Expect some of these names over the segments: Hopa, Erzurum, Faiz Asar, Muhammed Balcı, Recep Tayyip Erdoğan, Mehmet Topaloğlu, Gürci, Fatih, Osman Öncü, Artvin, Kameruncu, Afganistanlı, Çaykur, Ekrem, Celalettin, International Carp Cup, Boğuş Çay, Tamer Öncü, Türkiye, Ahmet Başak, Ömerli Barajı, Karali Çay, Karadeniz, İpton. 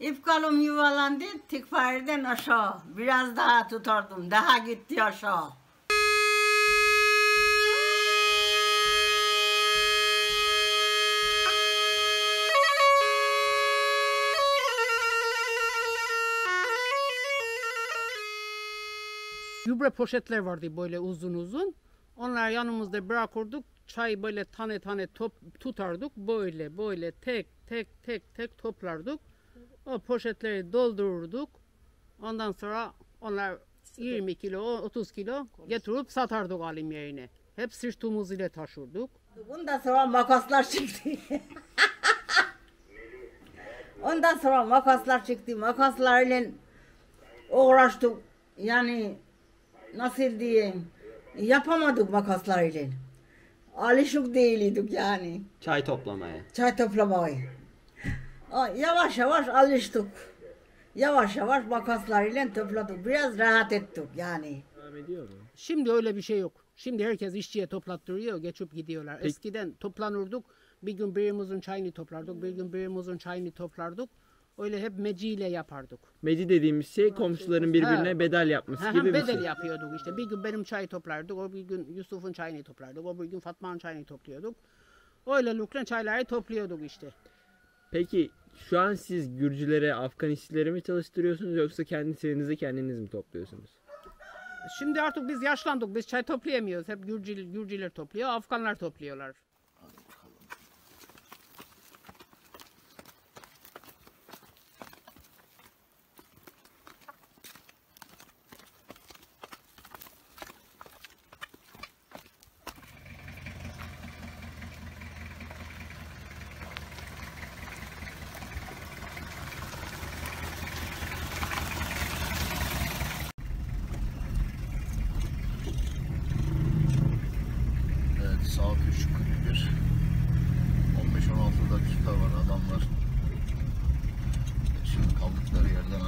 İp kolum yuvalandı, tikfareden aşağı. Biraz daha tutardım, daha gitti aşağı. Gübre poşetler vardı böyle uzun uzun. Onlar yanımızda bırakırdık. Çay böyle tane tane tutardık. Böyle tek tek toplardık. O poşetleri doldururduk. Ondan sonra onlar 20 kilo, 30 kilo getirip satardık alim yerine. Hep sırtımız ile taşırdık. Ondan sonra makaslar çıktı. Ondan sonra makaslar çıktı. Makaslarla uğraştık. Yani nasıl diyeyim? Yapamadık makaslarıyla. Alışık değildik yani. Çay toplamaya. Çay toplamaya. Yavaş yavaş alıştık. Yavaş yavaş makaslarıyla topladık. Biraz rahat ettik yani. Şimdi öyle bir şey yok. Şimdi herkes işçiye toplattırıyor, geçip gidiyorlar. Peki. Eskiden toplanırdık. Bir gün birimizin çayını toplardık, bir gün birimizin çayını toplardık. Öyle hep meciyle yapardık. Meci dediğimiz şey komşuların birbirine bedel yapması gibi bir şey. Bedel yapıyorduk işte. Bir gün benim çayı toplardık, o bir gün Yusuf'un çayını toplardık, o bir gün Fatma'nın çayını topluyorduk. Öyle lüklen çayları topluyorduk işte. Peki şu an siz Gürcülere, Afgan işçilere mi çalıştırıyorsunuz yoksa kendiniz mi topluyorsunuz? Şimdi artık biz yaşlandık, biz çay toplayamıyoruz. Hep Gürcüler topluyor, Afganlar topluyorlar.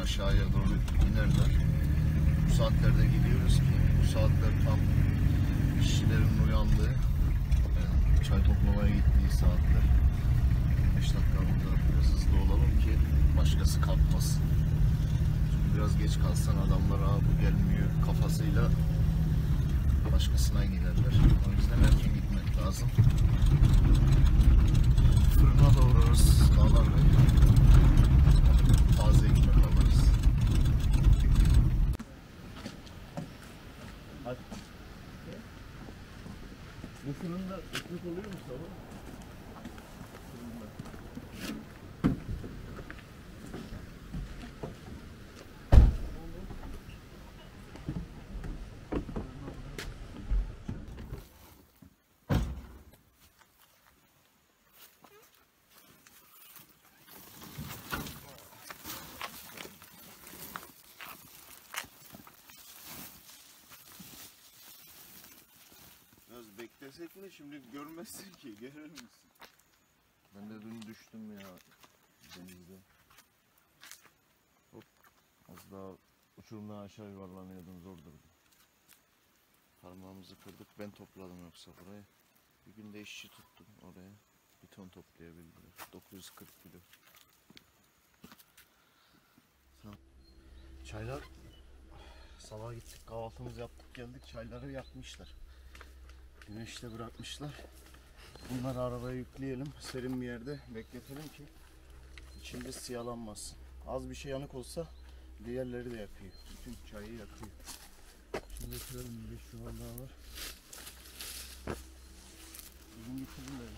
Aşağıya doğru inerler. Bu saatlerde gidiyoruz ki bu saatler tam işçilerin uyandığı, yani çay toplamaya gittiği saatler. 5 dakika burada biraz hızlı olalım ki başkası kalkmasın. Çünkü biraz geç kalsan adamlar bu gelmiyor kafasıyla başkasına giderler. O yüzden erken gitmek lazım. Fırına doğruyoruz dağlar ve taze ekmek alırız. Bu fırında ekmek oluyor mu sabah? Beklesek mi? Şimdi görmezsin ki, görür müsün? Ben de dün düştüm ya denizde. Hop, az daha uçurumdan aşağı yuvarlanıyordum, zor durdu. Parmağımızı kırdık, ben topladım yoksa burayı. Bir gün de işçi tuttum oraya, bir ton toplayabildim, 940 kilo. Tamam. Çaylar, sabah gittik kahvaltımızı yaptık geldik, çayları yakmışlar. Güneşte bırakmışlar. Bunları arabaya yükleyelim. Serin bir yerde bekletelim ki içinde siyalanmasın. Az bir şey yanık olsa diğerleri de yakıyor. Bütün çayı yakıyor. Şimdi götürelim bir şu an daha var. Bugün bitirdim de.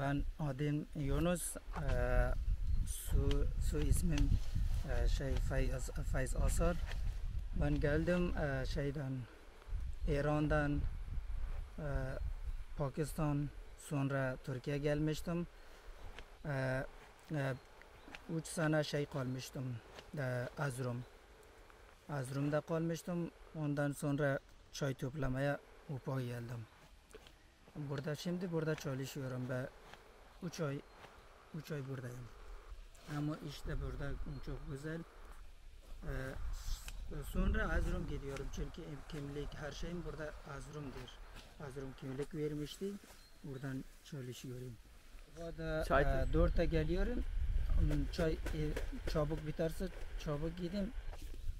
Ben adım Yunus, su ismim Faiz Asar. Ben geldim İran'dan, Pakistan, sonra Türkiye gelmiştim. 3 sene kalmıştım Erzurum. Erzurum'da kalmıştım. Ondan sonra çay toplamaya Hopa geldim. Şimdi burada çalışıyorum ve 3 ay buradayım. Ama işte burada çok güzel. Sonra Erzurum gidiyorum çünkü kimlik her şeyim burada Erzurum'dur. Erzurum kimlik vermişti. Buradan çalışıyorum. Burada 4'te geliyorum. Çay çabuk biterse çabuk gideyim.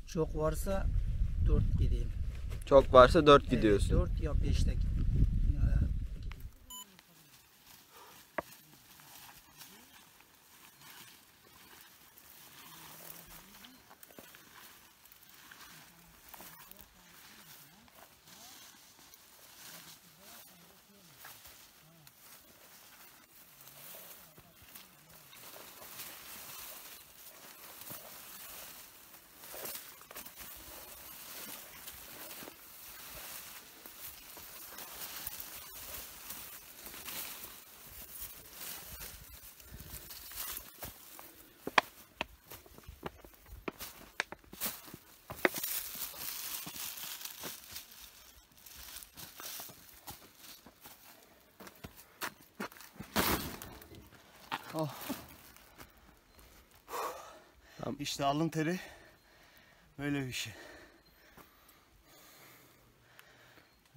Çok varsa 4 gideyim. Çok varsa 4 gidiyorsun. 4 ya 5'te gideyim. Oh. Tamam. İşte alın teri böyle bir şey.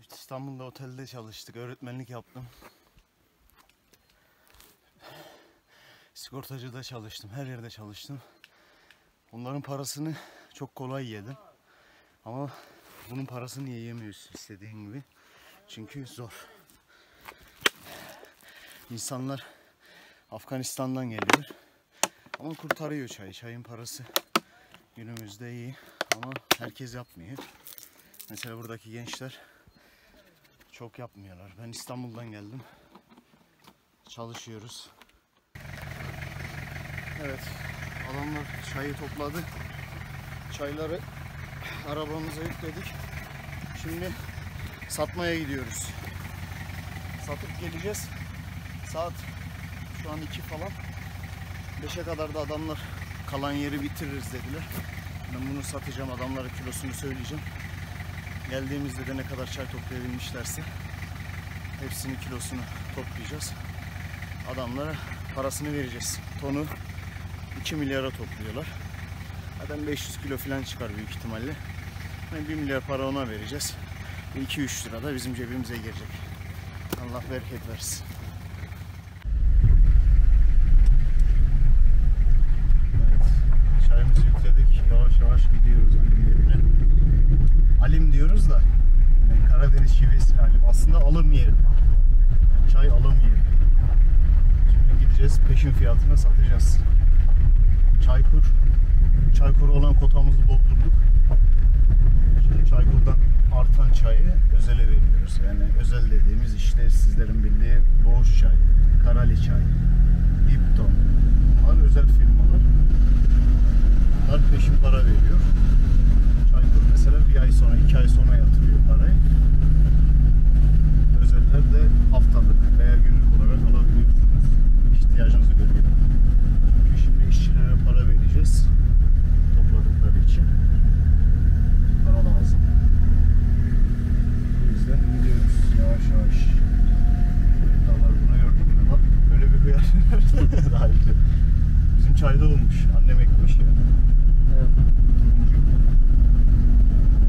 İşte İstanbul'da otelde çalıştık, öğretmenlik yaptım. Sigortacıda çalıştım, her yerde çalıştım. Onların parasını çok kolay yedim. Ama bunun parasını yiyemiyorsun istediğin gibi. Çünkü zor. İnsanlar Afganistan'dan geliyor. Ama kurtarıyor çayı. Çayın parası günümüzde iyi. Ama herkes yapmıyor. Mesela buradaki gençler çok yapmıyorlar. Ben İstanbul'dan geldim. Çalışıyoruz. Evet. Adamlar çayı topladı. Çayları arabamıza yükledik. Şimdi satmaya gidiyoruz. Satıp geleceğiz. Saat şu an 2 falan, 5'e kadar da adamlar kalan yeri bitiririz dediler. Ben bunu satacağım, adamlara kilosunu söyleyeceğim. Geldiğimizde de ne kadar çay toplayabilmişlerse hepsini kilosunu toplayacağız. Adamlara parasını vereceğiz. Tonu 2 milyara topluyorlar. Adam 500 kilo falan çıkar büyük ihtimalle. Yani 1 milyar para ona vereceğiz. 2-3 lira da bizim cebimize girecek. Allah bereket versin. Yavaş gidiyoruz bilgilerine. Alim diyoruz da yani Karadeniz şivesi alim. Aslında alım yeri. Çay alım yeri. Şimdi gideceğiz, peşin fiyatına satacağız. Çaykur olan kotamızı doldurduk. Şimdi Çaykur'dan artan çayı özele veriyoruz. Yani özel dediğimiz işte sizlerin bildiği Boğuş Çay, Karali Çay, İpton. Bunlar özel firmalar. Peşin para veriyor. Çaykur mesela 1 ay sonra 2 ay sonra yatırıyor parayı. Özeller de haftalık veya günlük olarak alabiliyorsunuz. İhtiyacınızı görüyor. Çünkü şimdi işçilere para vereceğiz. Topladıkları için. Para lazım. O yüzden gidiyoruz yavaş yavaş. Dağlar buna gördün mü? Bak böyle bir hıyar. Daha önce. Bizim çayda olmuş. Annem ekmiş yani. Evet.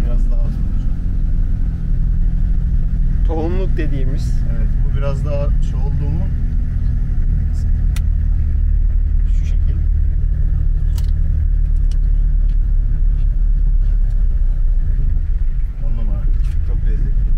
Biraz daha az olacak. Tohumluk dediğimiz. Evet, bu biraz daha çoğulduğumu şu şekil. Onunla çok lezzetli.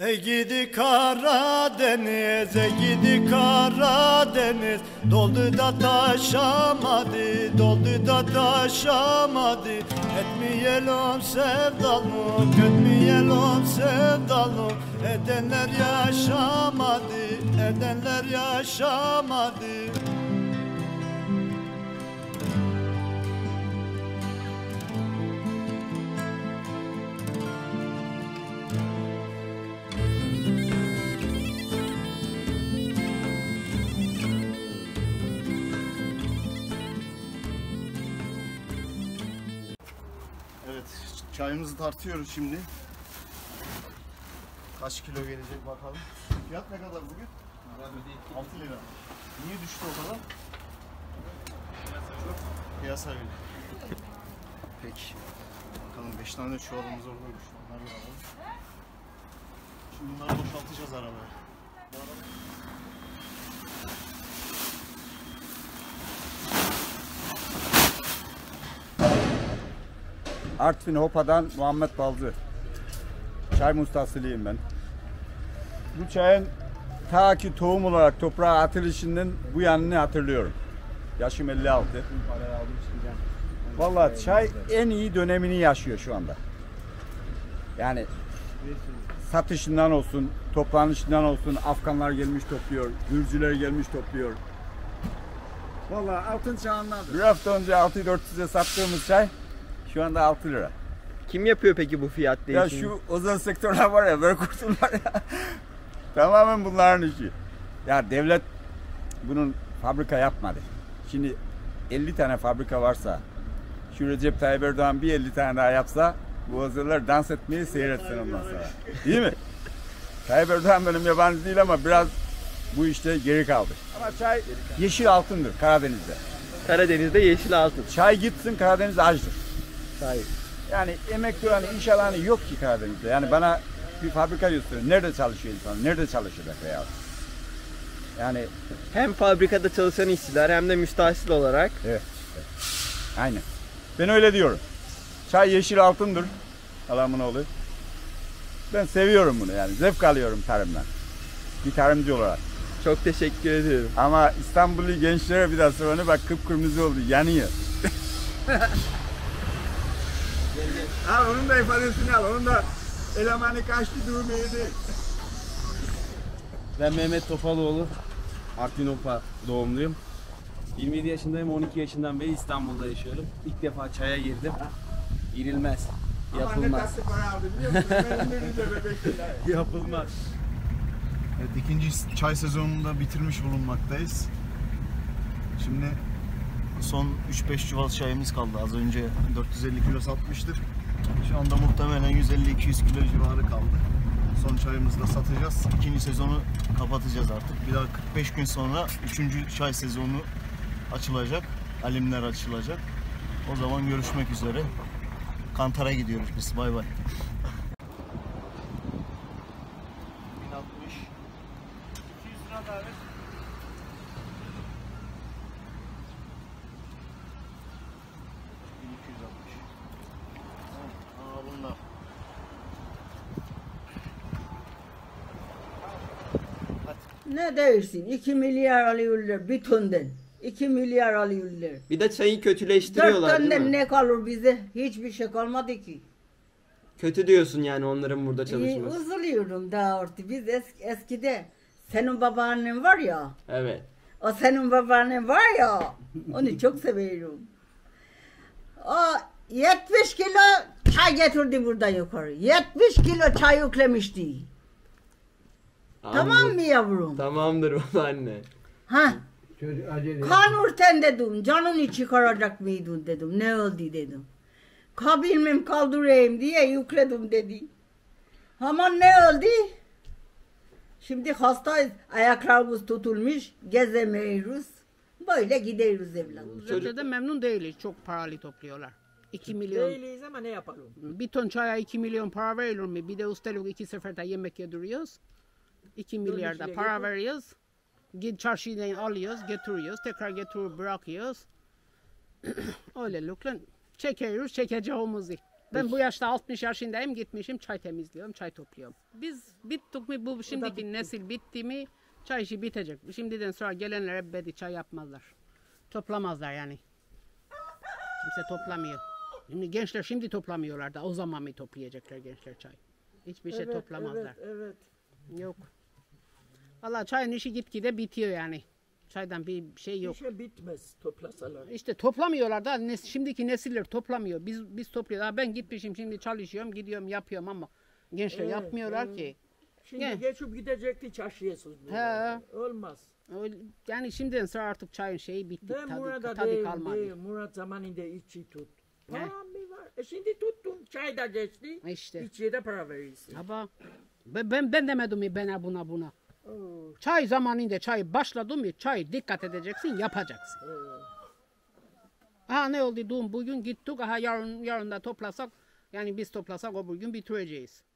Ey gidi Karadeniz Deniz'e gidi Karadeniz, doldu da taşamadı, doldu da taşamadı. Etmeyelim sevdalım, götmeyelim sevdalım. Edenler yaşamadı, edenler yaşamadı. Çayımızı tartıyoruz şimdi. Kaç kilo gelecek bakalım. Fiyat ne kadar bugün? 6 lira. Niye düştü o kadar? Piyasa bile. Peki. Bakalım 5 tane çuvalımız oradaymış. Onları alalım. Şimdi bunları boşaltacağız arabaya. Artvin Hopa'dan Muhammed Balcı. Çay ustasıyım ben. Bu çayın ta ki tohum olarak toprağa atılışının bu yanını hatırlıyorum. Yaşım 56. Vallahi çay en iyi dönemini yaşıyor şu anda. Yani satışından olsun, toplanışından olsun, Afganlar gelmiş topluyor, Gürcüler gelmiş topluyor. Vallahi altın çağındadır. Bir hafta önce 6.400'e sattığımız çay şu anda 6 lira. Kim yapıyor peki bu fiyat değişimi? Ya şu özel sektörler var ya, böyle kurtullar ya. Tamamen bunların işi. Ya devlet bunun fabrika yapmadı. Şimdi 50 tane fabrika varsa, şu Recep Tayyip Erdoğan bir 50 tane daha yapsa, bu hazırlar dans etmeyi seyretsin ondan sonra. Değil mi? Tayyip Erdoğan benim yabancı değil ama biraz bu işte geri kaldı. Ama çay yeşil altındır Karadeniz'de. Karadeniz'de yeşil altın. Çay gitsin, Karadeniz açtır. Hayır. Yani emek duran iş alanı yok ki Karadeniz'de. Yani bana bir fabrika gösteriyor. Nerede çalışıyor insan? Nerede çalışacak veya? Yani hem fabrikada çalışan işçiler hem de müstahsil olarak. Evet. Evet. Aynen. Ben öyle diyorum. Çay yeşil altındır. Alamın oğlu. Ben seviyorum bunu yani. Zevk alıyorum tarımdan. Bir tarımcı olarak. Çok teşekkür ediyorum. Ama İstanbul'lu gençlere bir daha sonra bak kıpkırmızı oldu. Yanıyor. Al onun da ifadesini al, onun da elemanı kaçtı, durumu yedi. Ben Mehmet Topaloğlu, Artvin Hopa doğumluyum. 27 yaşındayım, 12 yaşından beri İstanbul'da yaşıyorum. İlk defa çaya girdim. Girilmez, yapılmaz. Yapılmaz. Evet, ikinci çay sezonunda bitirmiş bulunmaktayız. Şimdi son 3-5 çuval çayımız kaldı. Az önce 450 kilo satmıştık. Şu anda muhtemelen 150-200 kilo civarı kaldı. Son çayımızı da satacağız. İkinci sezonu kapatacağız artık. Bir daha 45 gün sonra 3. çay sezonu açılacak. Alimler açılacak. O zaman görüşmek üzere. Kantar'a gidiyoruz biz. Bay bay. 1060. 200 lira daha ver. Ne dersin? 2 milyar alıyorlar bir tondan. 2 milyar alıyorlar. Bir de çayı kötüleştiriyorlar değil mi? 4 tondan ne kalır bize? Hiçbir şey kalmadı ki. Kötü diyorsun yani onların burada çalışması. Üzülüyorum daha artık. Biz eskide senin babaannen var ya. Evet. O senin babaannen var ya. Onu çok seviyorum. O 70 kilo çay getirdi buradan yukarı. 70 kilo çay yüklemişti. Tamam mı yavrum? Tamamdır anne. Ha? Kanurten dedim, canın içi karacak mıydın dedim, ne oldu dedim. Kabilmem kaldırayım diye yükledim dedi. Aman ne oldu? Şimdi hastayız, ayaklarımız tutulmuş, gezemeyiz. Böyle gideriz evladım. Çocukta da memnun değiliz, çok paralı topluyorlar. 2 milyon. Değiliz ama ne yapalım? Bir ton çaya 2 milyon para verilir mi? Bir de üstelik 2 seferde yemek yediriyoruz. 2 milyarda para veriyoruz, git çarşıdan alıyoruz, getiriyoruz, tekrar getirip bırakıyoruz. Öyle lütfen çekiyoruz, çekeceğimizi. Ben bu yaşta 60 yaşındayım, gitmişim çay temizliyorum, çay topluyorum. Biz bittik mi bu şimdiki nesil bitti mi? Çay işi bitecek. Şimdiden sonra gelenler ebedi çay yapmazlar. Toplamazlar yani. Kimse toplamıyor. Şimdi gençler şimdi toplamıyorlar da o zaman mı toplayacaklar gençler çay? Hiçbir şey toplamazlar. Evet. Yok. Vallahi çayın işi gitgide bitiyor yani. Çaydan bir şey yok. Bir şey bitmez toplasalar. İşte toplamıyorlar da şimdiki nesiller toplamıyor. Biz topluyoruz. Ha, ben gitmişim şimdi çalışıyorum, gidiyorum, yapıyorum ama gençler yapmıyorlar ki. Şimdi geçip gidecekti çarşıya yani. Olmaz. Yani şimdiden sonra artık çayın şeyi bitti. Ben Murat'a değil. Murat zamanında içi tut. Param mı var? Şimdi tuttum. Çay da geçti. İşte. İçiye de para verirsin. Ama ben demedim mi buna. Oh. Çay zamanında çay başladı mı çay dikkat edeceksin, yapacaksın. Aha ne oldu? Bugün gittik. Aha yarın da toplasak. Yani biz toplasak o bugün bitireceğiz.